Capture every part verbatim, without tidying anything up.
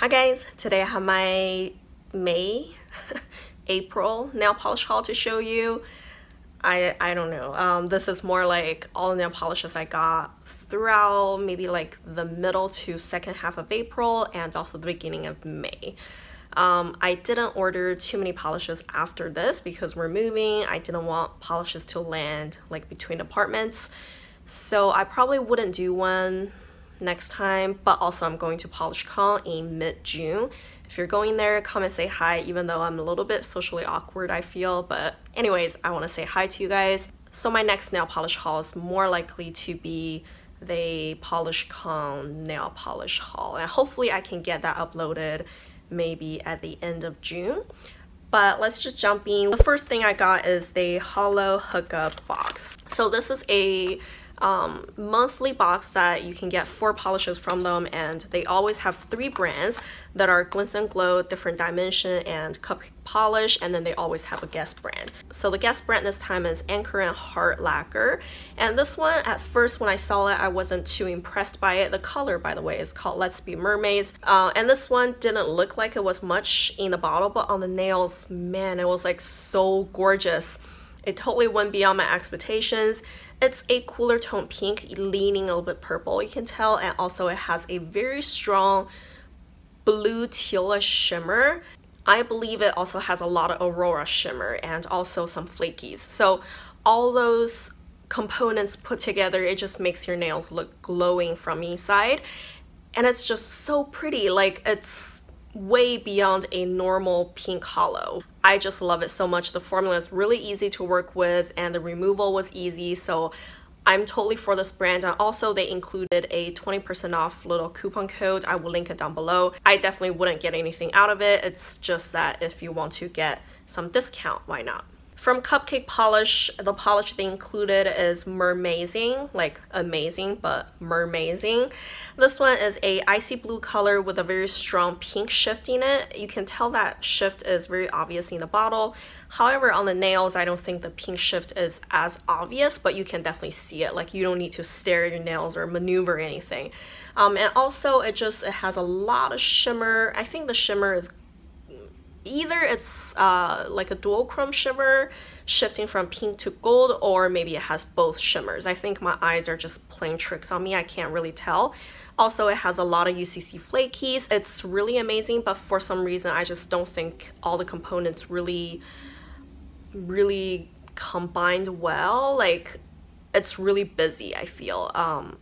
Hi guys, today I have my May, April nail polish haul to show you. I I don't know, um, this is more like all the nail polishes I got throughout maybe like the middle to second half of April and also the beginning of May. Um, I didn't order too many polishes after this because we're moving. I didn't want polishes to land like between apartments, so I probably wouldn't do one next time. But also I'm going to PolishCon in mid-June. If you're going there, come and say hi, even though I'm a little bit socially awkward, I feel. But anyways, I want to say hi to you guys. So my next nail polish haul is more likely to be the PolishCon nail polish haul, and hopefully I can get that uploaded maybe at the end of June. But let's just jump in. The first thing I got is the Holo Hookup box. So this is a Um, monthly box that you can get four polishes from them, and they always have three brands that are Glintz and Glow, Different Dimension, and Cupcake Polish, and then they always have a guest brand. So the guest brand this time is Anchor and Heart Lacquer, and this one, at first when I saw it, I wasn't too impressed by it. The color, by the way, is called Let's Be Mermaids, uh, and this one didn't look like it was much in the bottle, but on the nails, man, it was like so gorgeous. It totally went beyond my expectations. It's a cooler tone pink, leaning a little bit purple, you can tell, and also it has a very strong blue tealish shimmer. I believe it also has a lot of aurora shimmer and also some flakies. So all those components put together, it just makes your nails look glowing from inside, and it's just so pretty. Like, it's way beyond a normal pink holo. I just love it so much. The formula is really easy to work with and the removal was easy, so I'm totally for this brand. And also they included a twenty percent off little coupon code. I will link it down below. I definitely wouldn't get anything out of it. It's just that if you want to get some discount, why not? From Cupcake Polish, the polish they included is Mermazing, like amazing, but Mermazing. This one is a icy blue color with a very strong pink shift in it. You can tell that shift is very obvious in the bottle. However, on the nails, I don't think the pink shift is as obvious, but you can definitely see it. Like, you don't need to stare at your nails or maneuver anything. Um, and also, it just it has a lot of shimmer. I think the shimmer is either it's uh, like a duochrome shimmer shifting from pink to gold, or maybe it has both shimmers. I think my eyes are just playing tricks on me. I can't really tell. Also, it has a lot of U C C flakies. It's really amazing, but for some reason I just don't think all the components really really combined well. Like, it's really busy, I feel. um,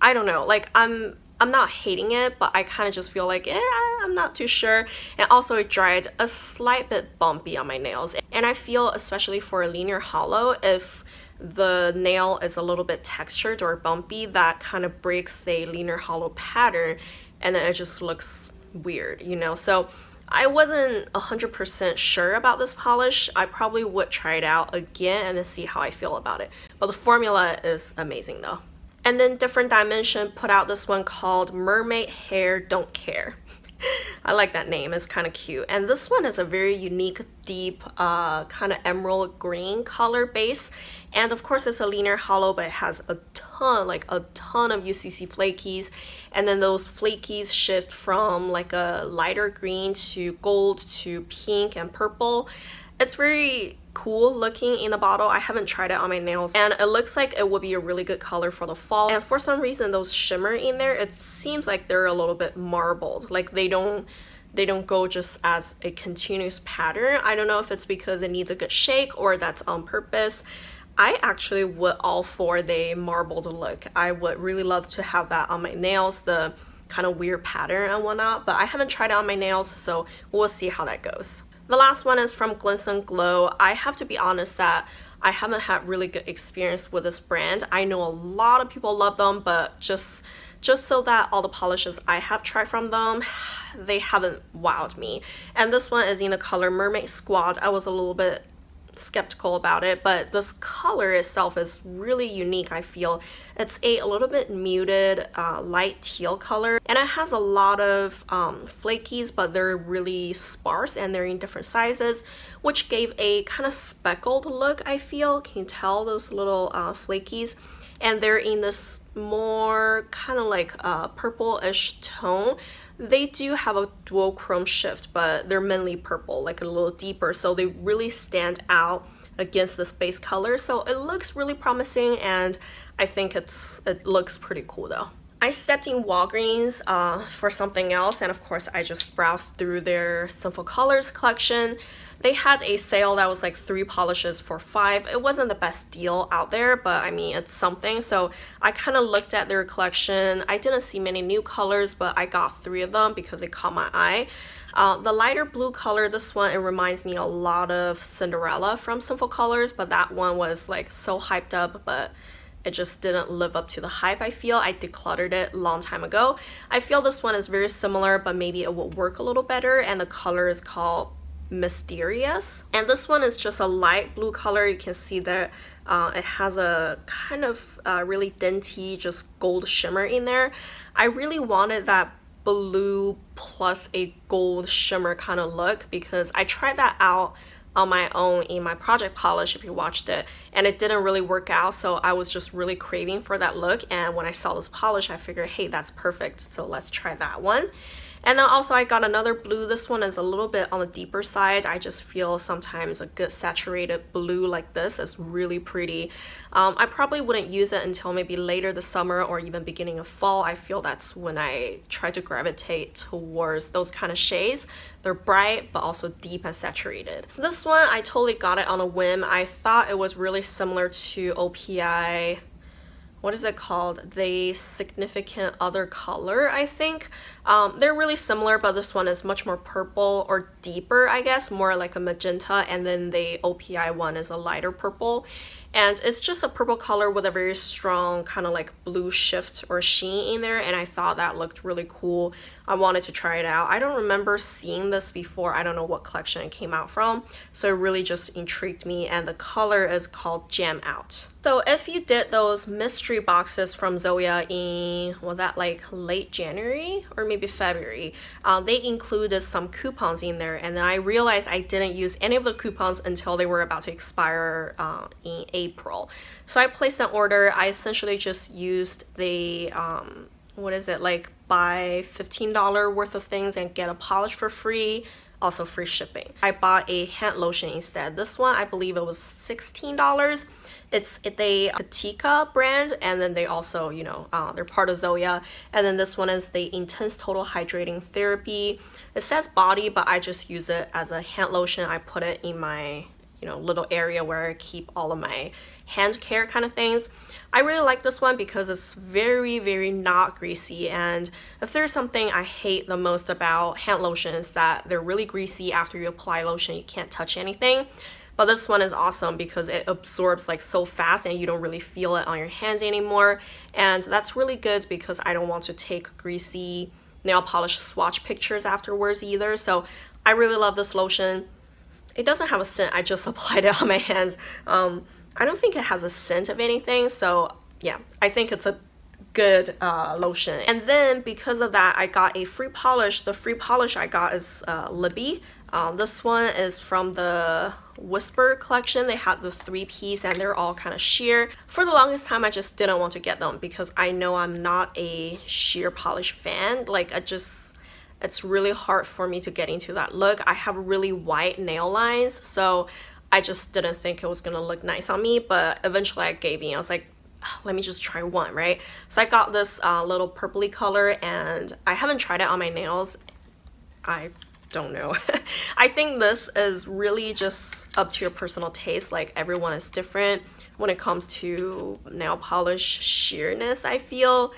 I don't know, like I'm I'm not hating it, but I kind of just feel like, eh, I'm not too sure. And also it dried a slight bit bumpy on my nails. And I feel, especially for a linear holo, if the nail is a little bit textured or bumpy, that kind of breaks the linear holo pattern, and then it just looks weird, you know? So I wasn't one hundred percent sure about this polish. I probably would try it out again and then see how I feel about it. But the formula is amazing though. And then Different Dimension put out this one called Mermaid Hair, Don't Care. I like that name, it's kind of cute. And this one is a very unique, deep, uh, kind of emerald green color base. And of course it's a linear holo, but it has a ton, like a ton of U C C flakies. And then those flakies shift from like a lighter green to gold to pink and purple. It's very cool looking in the bottle. I haven't tried it on my nails, and it looks like it would be a really good color for the fall. And for some reason those shimmer in there, it seems like they're a little bit marbled, like they don't they don't go just as a continuous pattern. I don't know if it's because it needs a good shake or that's on purpose. I actually would all for the marbled look. I would really love to have that on my nails, the kind of weird pattern and whatnot, but I haven't tried it on my nails, so we'll see how that goes. The last one is from Glintz and Glow. I have to be honest that I haven't had really good experience with this brand. I know a lot of people love them, but just just so that all the polishes I have tried from them, they haven't wowed me. And this one is in the color Mermaid Squad. I was a little bit skeptical about it, but this color itself is really unique, I feel. It's a, a little bit muted uh, light teal color, and it has a lot of um, flakies, but they're really sparse and they're in different sizes, which gave a kind of speckled look, I feel. Can you tell those little uh, flakies? And they're in this more kind of like uh, purplish tone They do have a dual chrome shift, but they're mainly purple, like a little deeper, so they really stand out against the space color. So it looks really promising, and I think it's it looks pretty cool though. I stepped in Walgreens uh, for something else, and of course I just browsed through their Sinful Colors collection. They had a sale that was like three polishes for five. It wasn't the best deal out there, but I mean, it's something. So I kind of looked at their collection. I didn't see many new colors, but I got three of them because it caught my eye. Uh, the lighter blue color, this one, it reminds me a lot of Cinderella from Sinful Colors, but that one was like so hyped up, but it just didn't live up to the hype, I feel. I decluttered it a long time ago. I feel this one is very similar, but maybe it will work a little better, and the color is called Mist-erious, and this one is just a light blue color. You can see that uh, it has a kind of uh, really dinty just gold shimmer in there. I really wanted that blue plus a gold shimmer kind of look, because I tried that out on my own in my project polish, if you watched it, and it didn't really work out. So I was just really craving for that look, and when I saw this polish, I figured, hey, that's perfect, so let's try that one. And then also I got another blue. This one is a little bit on the deeper side. I just feel sometimes a good saturated blue like this is really pretty. Um, I probably wouldn't use it until maybe later this summer or even beginning of fall. I feel that's when I try to gravitate towards those kind of shades. They're bright, but also deep and saturated. This one, I totally got it on a whim. I thought it was really similar to O P I. What is it called? The Significant Other color, I think. Um, they're really similar, but this one is much more purple or deeper, I guess, more like a magenta, and then the O P I one is a lighter purple. And it's just a purple color with a very strong kind of like blue shift or sheen in there, and I thought that looked really cool. I wanted to try it out. I don't remember seeing this before. I don't know what collection it came out from, so it really just intrigued me, and the color is called Jam Out. So if you did those mystery boxes from Zoya in, well, that like late January or maybe February, uh, they included some coupons in there, and then I realized I didn't use any of the coupons until they were about to expire uh, in April. So I placed an order. I essentially just used the, um, what is it, like buy fifteen dollars worth of things and get a polish for free. Also free shipping. I bought a hand lotion instead. This one, I believe it was sixteen dollars. It's the Atika brand, and then they also, you know, uh, they're part of Zoya. And then this one is the Intense Total Hydrating Therapy. It says body, but I just use it as a hand lotion. I put it in my, you know, little area where I keep all of my hand care kind of things. I really like this one because it's very, very not greasy, and if there's something I hate the most about hand lotions, that they're really greasy. After you apply lotion, you can't touch anything. But this one is awesome because it absorbs like so fast, and you don't really feel it on your hands anymore, and that's really good because I don't want to take greasy nail polish swatch pictures afterwards either. So I really love this lotion. It doesn't have a scent. I just applied it on my hands. Um, I don't think it has a scent of anything. So yeah, I think it's a good uh, lotion. And then because of that, I got a free polish. The free polish I got is uh, Libby. Uh, this one is from the Whisper collection. They had the three piece, and they're all kind of sheer. For the longest time, I just didn't want to get them because I know I'm not a sheer polish fan. Like I just... it's really hard for me to get into that look. I have really white nail lines, so I just didn't think it was gonna look nice on me, but eventually I gave in. I was like, let me just try one, right? So I got this uh, little purpley color, and I haven't tried it on my nails. I don't know. I think this is really just up to your personal taste. Like everyone is different when it comes to nail polish sheerness, I feel.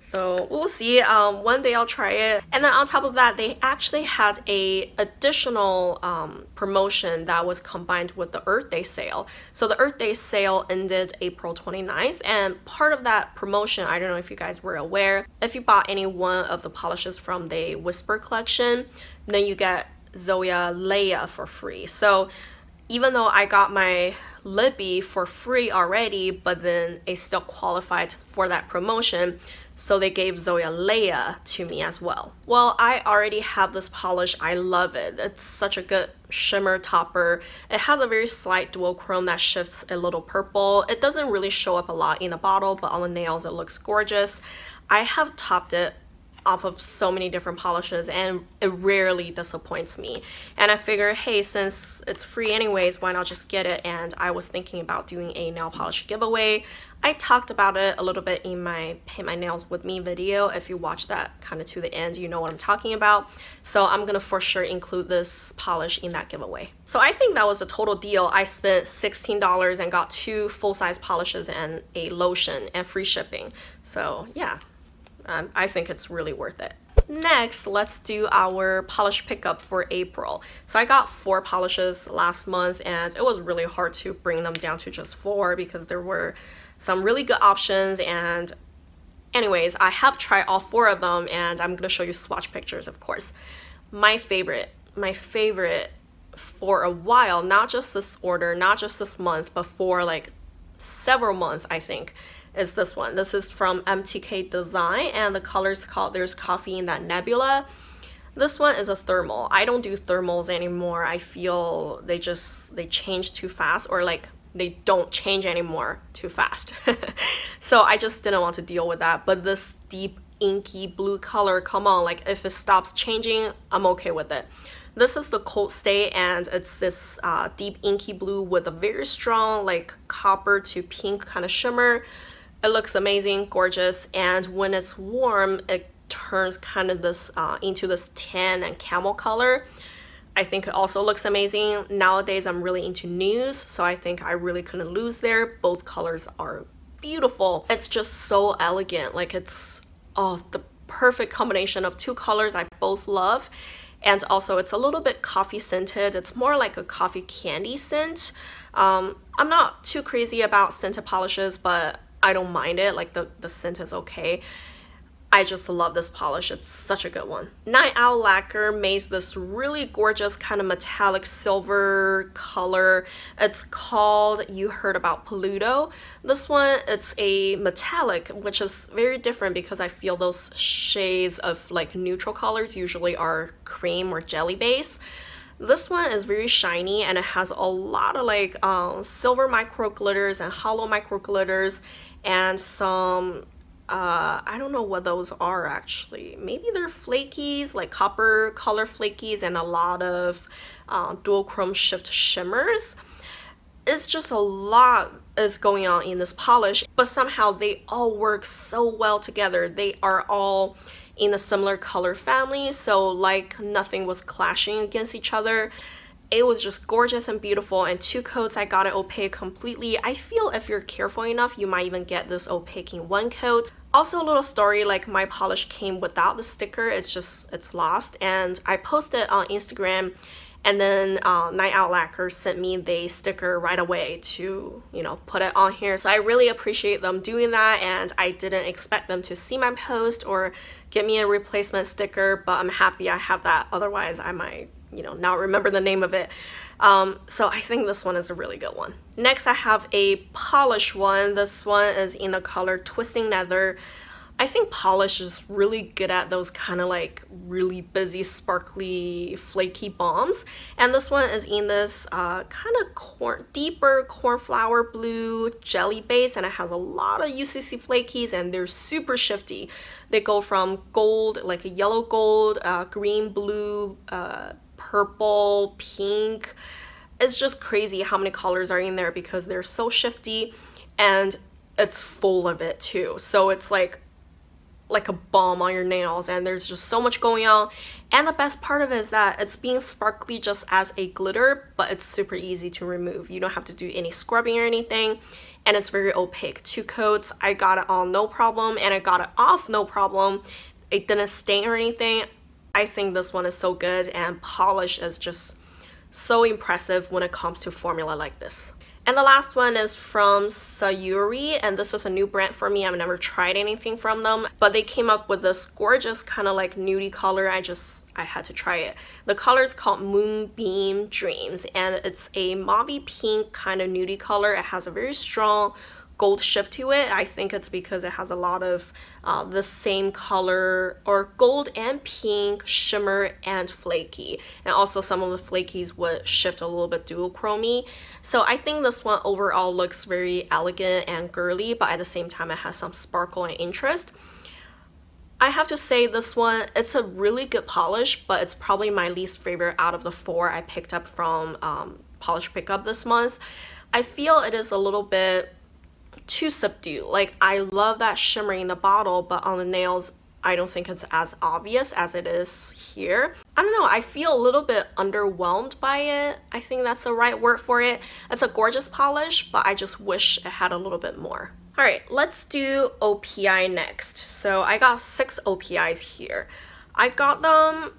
So we'll see. Um, one day I'll try it. And then on top of that, they actually had a additional um, promotion that was combined with the Earth Day sale. So the Earth Day sale ended April twenty-ninth, and part of that promotion, I don't know if you guys were aware, if you bought any one of the polishes from the Whisper collection, then you get Zoya Leia for free. So even though I got my Libby for free already, but then it still qualified for that promotion, so they gave Zoya Leia to me as well. Well, I already have this polish. I love it. It's such a good shimmer topper. It has a very slight duochrome that shifts a little purple. It doesn't really show up a lot in the bottle, but on the nails it looks gorgeous. I have topped it off of so many different polishes, and it rarely disappoints me. And I figure, hey, since it's free anyways, why not just get it? And I was thinking about doing a nail polish giveaway. I talked about it a little bit in my Paint My Nails With Me video. If you watch that kind of to the end, you know what I'm talking about. So I'm gonna for sure include this polish in that giveaway. So I think that was a total deal. I spent sixteen dollars and got two full-size polishes and a lotion and free shipping. So yeah, um, I think it's really worth it. Next, let's do our polish pickup for April. So I got four polishes last month, and it was really hard to bring them down to just four because there were some really good options. And anyways, I have tried all four of them, and I'm gonna show you swatch pictures, of course. My favorite, my favorite for a while, not just this order, not just this month, but for like several months, I think, is this one. This is from M T K Design, and the color is called There's Coffee in That Nebula. This one is a thermal. I don't do thermals anymore. I feel they just, they change too fast, or like they don't change anymore too fast. So I just didn't want to deal with that. But this deep inky blue color, come on, like if it stops changing, I'm okay with it. This is the Cold Stay, and it's this uh, deep inky blue with a very strong like copper to pink kind of shimmer. It looks amazing, gorgeous, and when it's warm, it turns kind of this uh, into this tan and camel color. I think it also looks amazing. Nowadays, I'm really into nudes, so I think I really couldn't lose there. Both colors are beautiful. It's just so elegant. Like it's, oh, the perfect combination of two colors I both love. And also, it's a little bit coffee scented. It's more like a coffee candy scent. Um, I'm not too crazy about scented polishes, but I don't mind it. Like the, the scent is okay. I just love this polish. It's such a good one. Night Owl Lacquer makes this really gorgeous kind of metallic silver color. It's called You Heard About Pluto. This one, it's a metallic, which is very different because I feel those shades of like neutral colors usually are cream or jelly base. This one is very shiny, and it has a lot of like um, silver micro glitters and hollow micro glitters and some Uh, I don't know what those are actually. Maybe they're flakies, like copper color flakies, and a lot of uh, dual chrome shift shimmers. It's just a lot is going on in this polish, but somehow they all work so well together. They are all in a similar color family, so like nothing was clashing against each other. It was just gorgeous and beautiful, and two coats I got it opaque completely. I feel if you're careful enough, you might even get this opaque in one coat. Also, a little story, like my polish came without the sticker. It's just, it's lost, and I posted on Instagram, and then uh, Night Owl Lacquer sent me the sticker right away to, you know, put it on here. So I really appreciate them doing that, and I didn't expect them to see my post or get me a replacement sticker, but I'm happy I have that. Otherwise, I might, you know, now remember the name of it. Um, so I think this one is a really good one. Next, I have a polish one. This one is in the color Twisting Nether. I think polish is really good at those kind of like really busy, sparkly, flaky bombs. And this one is in this uh, kind of corn, deeper cornflower blue jelly base, and it has a lot of U C C flakies, and they're super shifty. They go from gold, like a yellow gold, uh, green, blue, uh, purple, pink. It's just crazy how many colors are in there because they're so shifty, and it's full of it too. So it's like like a balm on your nails, and there's just so much going on. And the best part of it is that it's being sparkly just as a glitter, but it's super easy to remove. You don't have to do any scrubbing or anything, and it's very opaque. Two coats, I got it on no problem, and I got it off no problem. It didn't stain or anything. I think this one is so good, and polish is just so impressive when it comes to formula like this. And the last one is from Sayuri, and this is a new brand for me. I've never tried anything from them, but they came up with this gorgeous kind of like nudie color. I just, I had to try it. The color is called Moonbeam Dreams, and it's a mauve pink kind of nudie color. It has a very strong gold shift to it. I think it's because it has a lot of uh, the same color or gold and pink shimmer and flaky, and also some of the flakies would shift a little bit dual chromey. So I think this one overall looks very elegant and girly, but at the same time it has some sparkle and interest. I have to say this one, it's a really good polish, but it's probably my least favorite out of the four I picked up from um, Polish Pickup this month. I feel it is a little bit too subdued. Like, I love that shimmery in the bottle, but on the nails, I don't think it's as obvious as it is here. I don't know, I feel a little bit underwhelmed by it. I think that's the right word for it. It's a gorgeous polish, but I just wish it had a little bit more. All right, let's do O P I next. So I got six O P Is here. I got them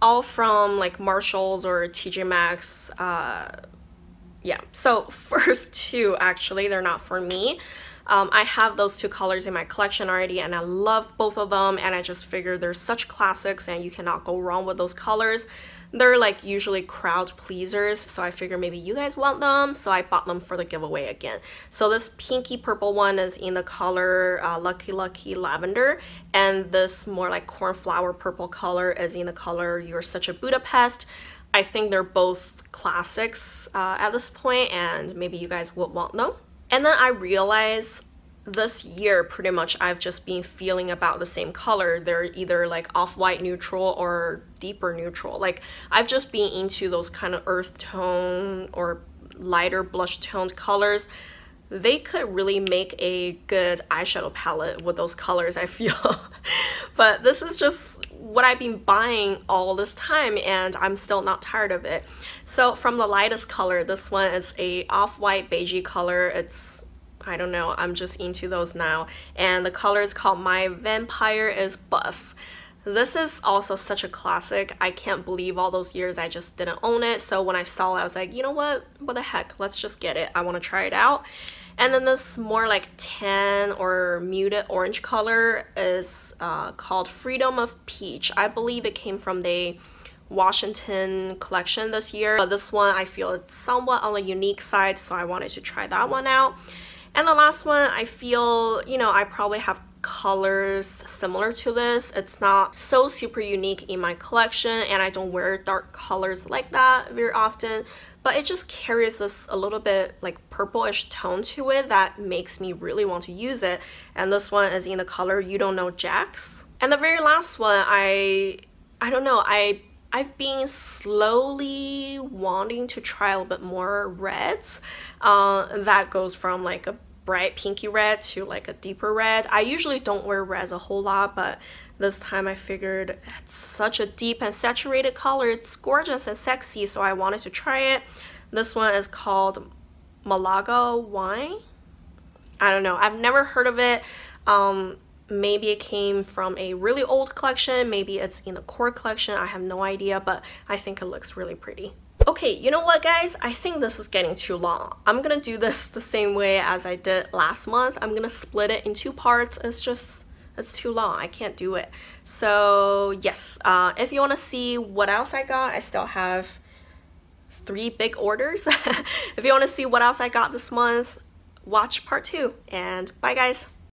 all from like Marshalls or T J Maxx. Uh, yeah, so first two, actually, they're not for me. Um, I have those two colors in my collection already and I love both of them, and I just figured they're such classics and you cannot go wrong with those colors. They're like usually crowd pleasers, so I figure maybe you guys want them, so I bought them for the giveaway again. So this pinky purple one is in the color uh, Lucky Lucky Lavender, and this more like cornflower purple color is in the color You're Such a Buddha Pest. I think they're both classics uh, at this point, and maybe you guys would want them. And then I realized this year pretty much I've just been feeling about the same color. They're either like off-white neutral or deeper neutral. Like, I've just been into those kind of earth tone or lighter blush toned colors. They could really make a good eyeshadow palette with those colors, I feel. But this is just what I've been buying all this time, and I'm still not tired of it. So from the lightest color, this one is a off-white beigey color. It's, I don't know, I'm just into those now, and the color is called My Vampire is Buff. This is also such a classic. I can't believe all those years I just didn't own it, so when I saw it I was like, you know what, what the heck, let's just get it. I want to try it out. And then this more like tan or muted orange color is uh, called Freedom of Peach. I believe it came from the Washington collection this year, but this one I feel it's somewhat on the unique side, so I wanted to try that one out. And the last one, I feel, you know, I probably have colors similar to this. It's not so super unique in my collection, and I don't wear dark colors like that very often, but it just carries this a little bit like purplish tone to it that makes me really want to use it. And this one is in the color You Don't Know Jacques. And the very last one, I I don't know, I I've been slowly wanting to try a little bit more reds. Uh, that goes from like a bright pinky red to like a deeper red. I usually don't wear reds a whole lot, but this time I figured it's such a deep and saturated color. It's gorgeous and sexy, so I wanted to try it. This one is called Malaga Wine. I don't know, I've never heard of it. Um, Maybe it came from a really old collection, maybe it's in the core collection, I have no idea, but I think it looks really pretty. Okay, you know what guys, I think this is getting too long. I'm gonna do this the same way as I did last month. I'm gonna split it in two parts. It's just, it's too long, I can't do it. So yes, uh, if you want to see what else I got, I still have three big orders. If you want to see what else I got this month, watch part two, and bye guys.